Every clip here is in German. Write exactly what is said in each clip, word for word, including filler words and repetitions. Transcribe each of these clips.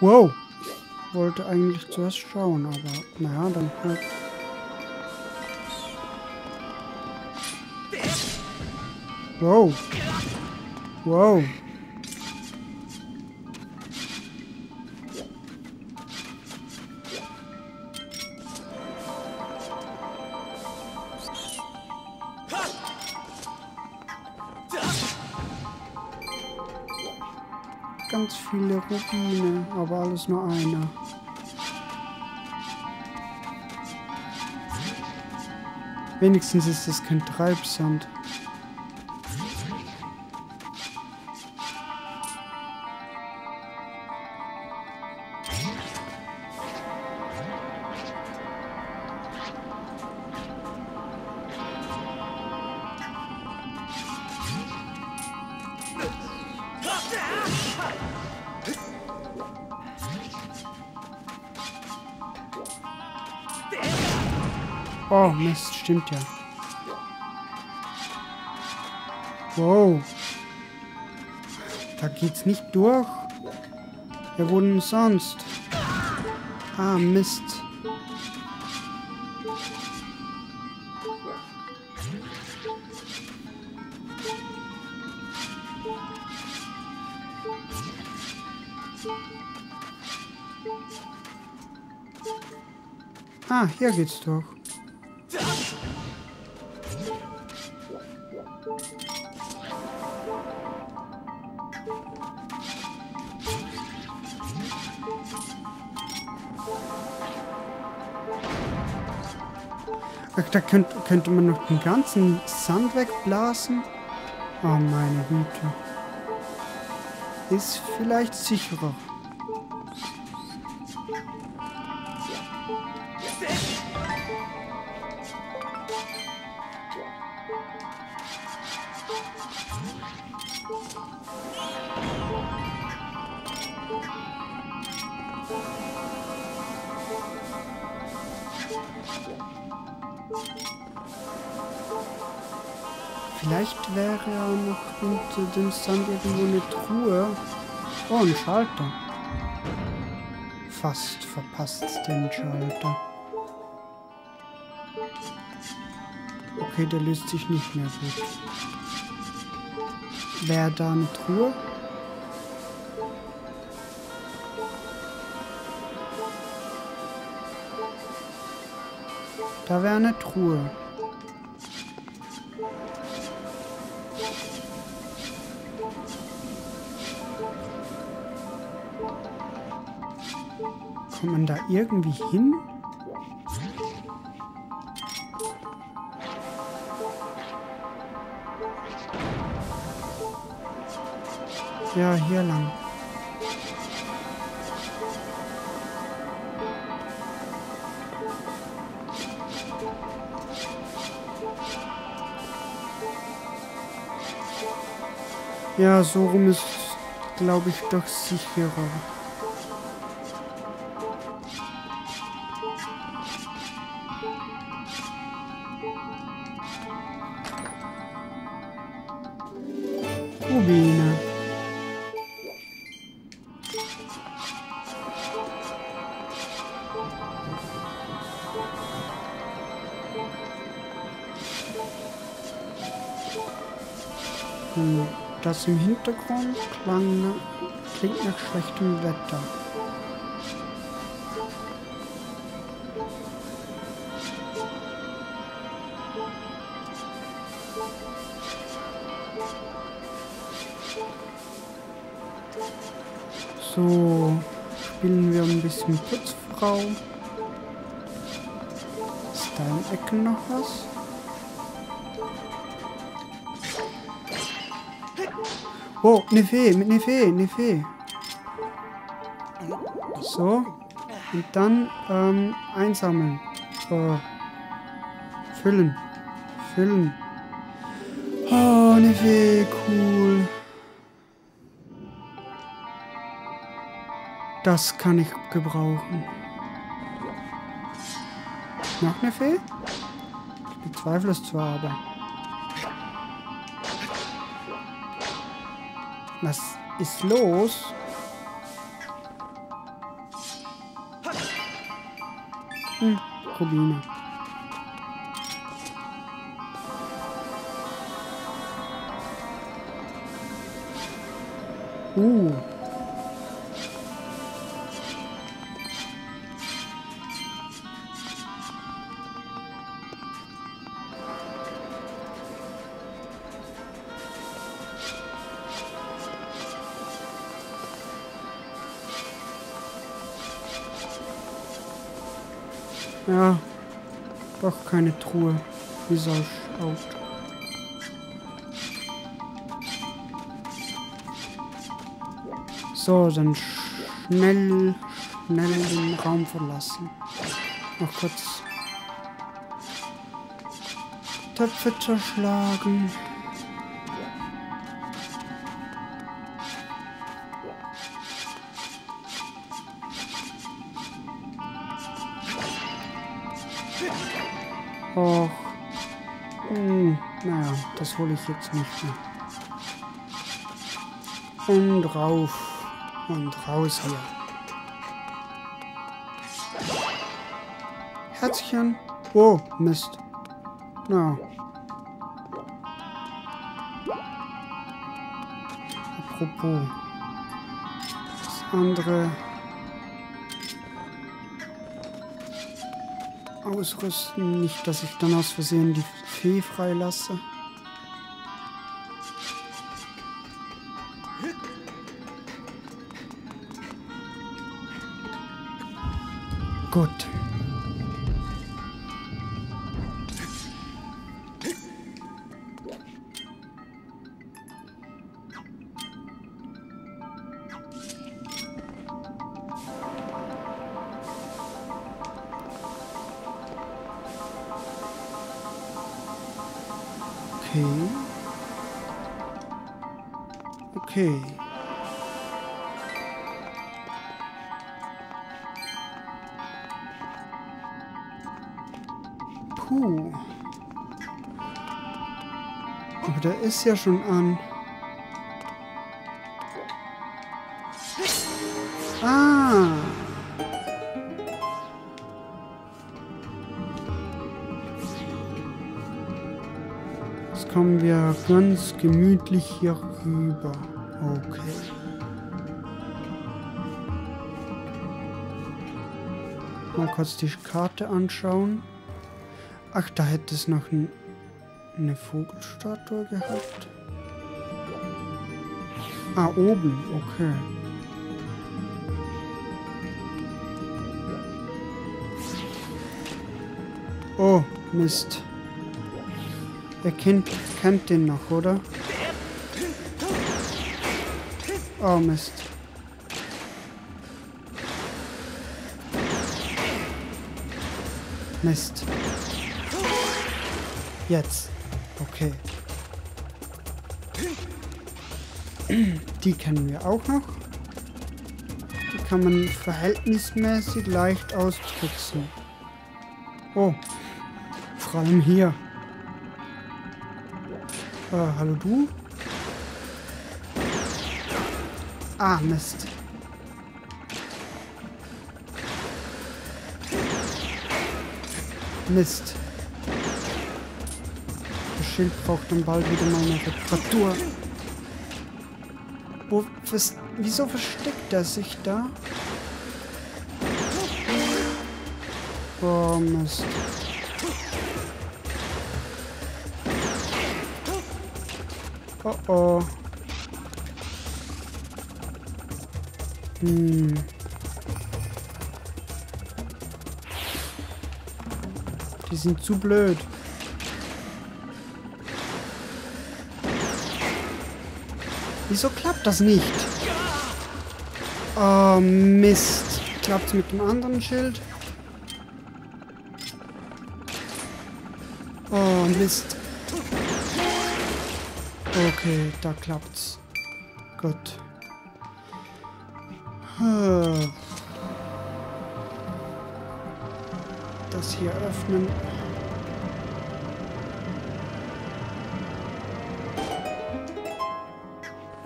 Wow. Wollte eigentlich zuerst schauen, aber naja, dann halt. Wow. Wow. Ganz viele Rubine, aber alles nur einer. Wenigstens ist das kein Treibsand. Oh Mist, stimmt ja. Wow. Da geht's nicht durch. Ja, wo denn sonst? Ah, Mist. Ah, hier geht's durch. Da könnt, könnte man noch den ganzen Sand wegblasen. Oh meine Güte. Ist vielleicht sicherer. Vielleicht wäre ja noch unter dem Sand irgendwo eine Truhe. Oh, ein Schalter. Fast verpasst den Schalter. Okay, der löst sich nicht mehr gut. Wäre da eine Truhe? Da wäre eine Truhe. Kommt man da irgendwie hin? Ja, hier lang. Ja, so rum ist, glaube ich, doch sicherer. Rubine. Hm, das im Hintergrund klang, klingt nach schlechtem Wetter. So, spielen wir ein bisschen Putzfrau. Ist da in Ecken noch was? Oh, eine Fee, eine Fee, eine Fee. So, und dann ähm, einsammeln. So. Füllen, füllen. Oh, eine Fee, cool. Das kann ich gebrauchen. Noch eine Fee? Ich bezweifle es zwar, aber... Was ist los? Würfel Rubine. Uh. Ja, doch keine Truhe. Wie soll ich auch? So, dann schnell, schnell den Raum verlassen. Noch kurz Töpfe zerschlagen. Och. Hm, naja, das hole ich jetzt nicht mehr. Und rauf. Und raus hier. Herzchen. Oh, Mist. Na. Apropos. Das andere. Ausrüsten, nicht, dass ich dann aus Versehen die Fee freilasse. Gut. Okay. Puh. Aber der ist ja schon an. Ah. Jetzt kommen wir ganz gemütlich hier rüber. Okay. Mal kurz die Karte anschauen. Ach, da hätte es noch ein, eine Vogelstatue gehabt. Ah, oben. Okay. Oh, Mist. Ihr kennt, kennt den noch, oder? Oh, Mist. Mist. Jetzt. Okay. Die kennen wir auch noch. Die kann man verhältnismäßig leicht austricksen. Oh. Vor allem hier. Äh, hallo du? Ah, Mist. Mist. Das Schild braucht dann bald wieder mal eine Reparatur. Wo, was, wieso versteckt er sich da? Oh, Mist. Oh, oh. Hm. Die sind zu blöd. Wieso klappt das nicht? Oh, Mist. Klappt's mit dem anderen Schild? Oh, Mist. Okay, da klappt's. Gut. Das hier öffnen.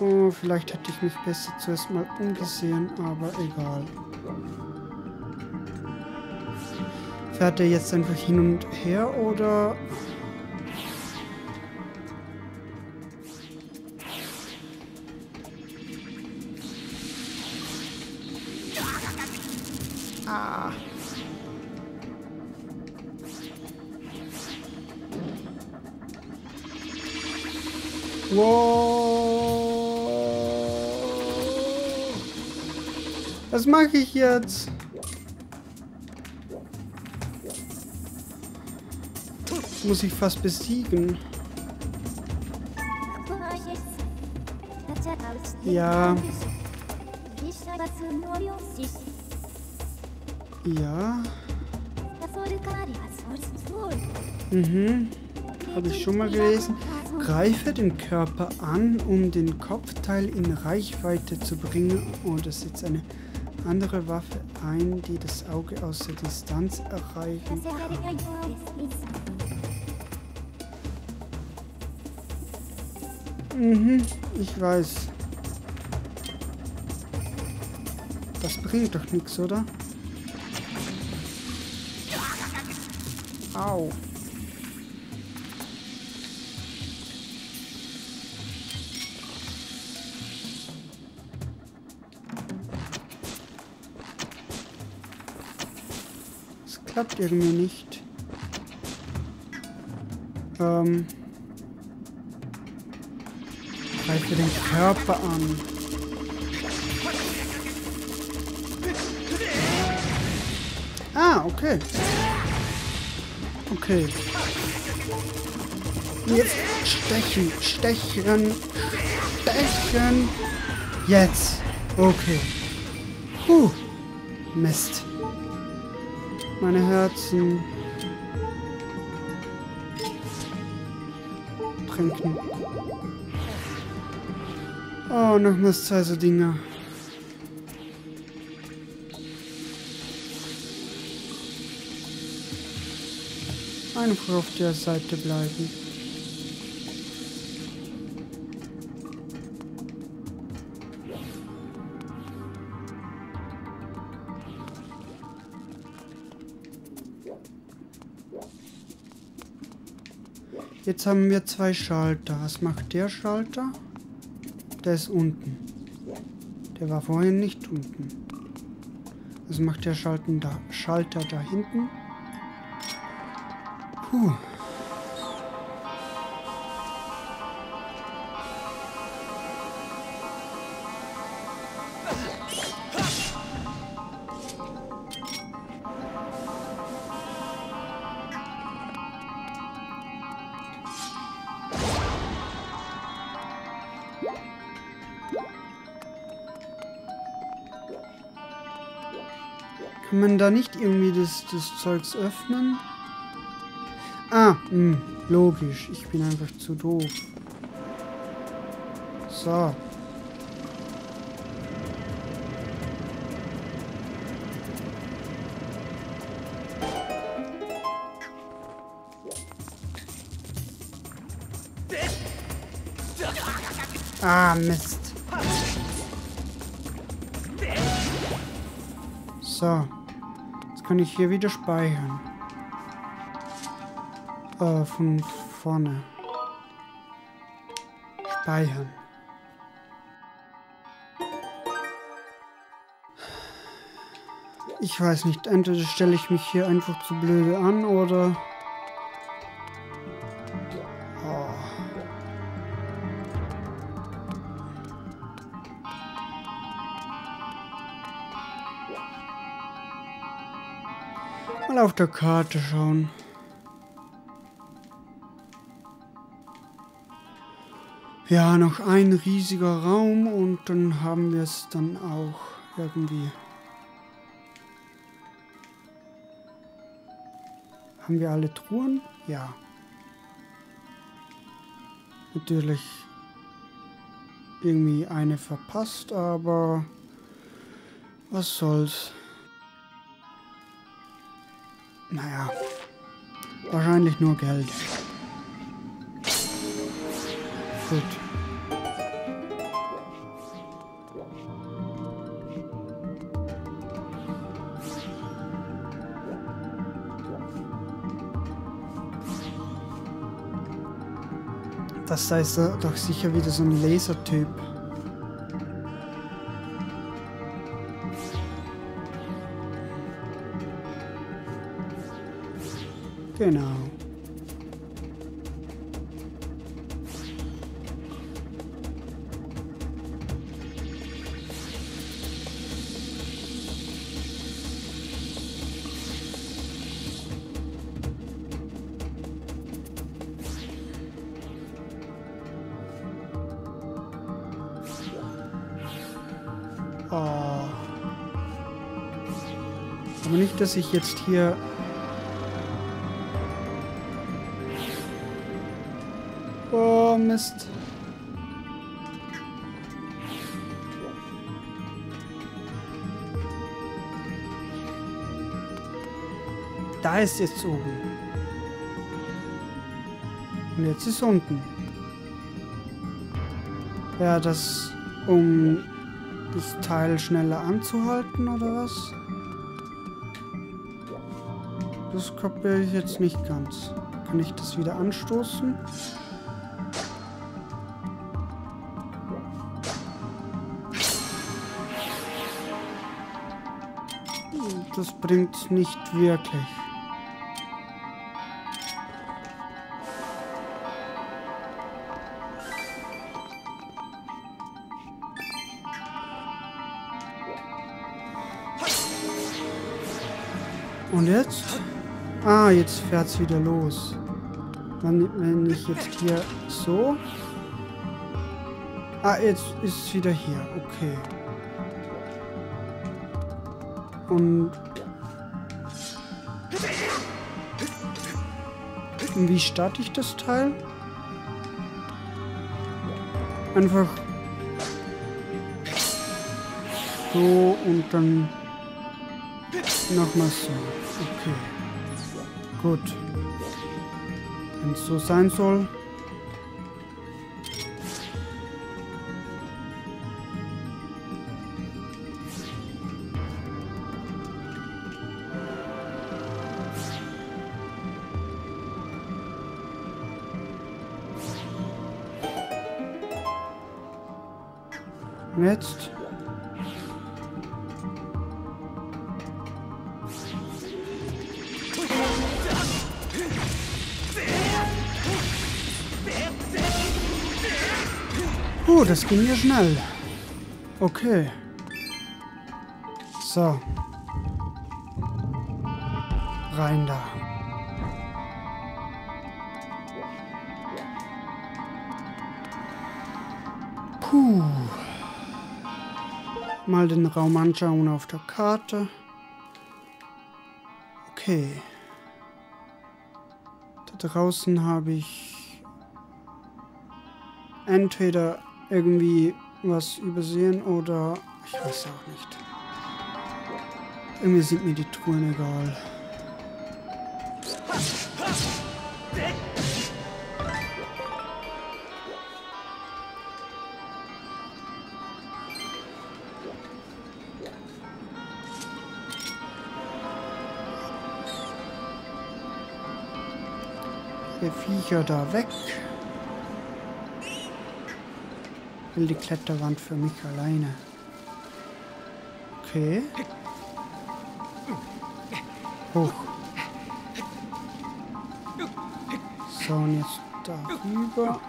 Oh, vielleicht hätte ich mich besser zuerst mal umgesehen, aber egal. Fährt der jetzt einfach hin und her oder... Ah. Wow. Was mache ich jetzt? Das muss ich fast besiegen. Ja. Ja. Mhm. Habe ich schon mal gelesen. Greife den Körper an, um den Kopfteil in Reichweite zu bringen oder setze eine andere Waffe ein, die das Auge aus der Distanz erreichen kann. Mhm, ich weiß. Das bringt doch nichts, oder? Au. Es klappt irgendwie nicht. Ähm. Greife den Körper an. Ah, okay. Okay. Jetzt stechen, stechen, stechen. Jetzt. Okay. Puh. Mist. Meine Herzen. Trinken. Oh, nochmals zwei so Dinger. Einfach auf der Seite bleiben. Jetzt haben wir zwei Schalter. Was macht der Schalter? Der ist unten. Der war vorhin nicht unten. Was macht der Schalter da, Schalter da hinten? Puh. Kann man da nicht irgendwie das, das Zeugs öffnen? Ah, mh, logisch. Ich bin einfach zu doof. So. Ah, Mist. So. Jetzt kann ich hier wieder speichern. Äh, von vorne. Speichern. Ich weiß nicht, entweder stelle ich mich hier einfach zu blöde an oder... Oh. Mal auf der Karte schauen. Ja, noch ein riesiger Raum und dann haben wir es dann auch irgendwie. Haben wir alle Truhen? Ja. Natürlich irgendwie eine verpasst, aber was soll's. Naja, wahrscheinlich nur Geld. Gut. Das da ist doch sicher wieder so ein Lasertyp. Genau. Oh. Aber nicht, dass ich jetzt hier... Oh, Mist. Da ist jetzt oben. Und jetzt ist unten. Ja, das... um... das Teil schneller anzuhalten, oder was? Das kopiere ich jetzt nicht ganz. Kann ich das wieder anstoßen? Das bringt nicht wirklich. Und jetzt? Ah, jetzt fährt's wieder los. Wenn, wenn ich jetzt hier so... Ah, jetzt ist es wieder hier. Okay. Und... Und wie starte ich das Teil? Einfach... So und dann... Nochmal so. Okay. Gut. Wenn es so sein soll. Und jetzt. Oh, das ging ja schnell. Okay. So. Rein da. Puh. Mal den Raum anschauen auf der Karte. Okay. Da draußen habe ich entweder irgendwie was übersehen oder ich weiß auch nicht. Irgendwie sind mir die Truhen egal. Die Viecher da weg. Will die Kletterwand für mich alleine. Okay. Hoch. So, und jetzt darüber.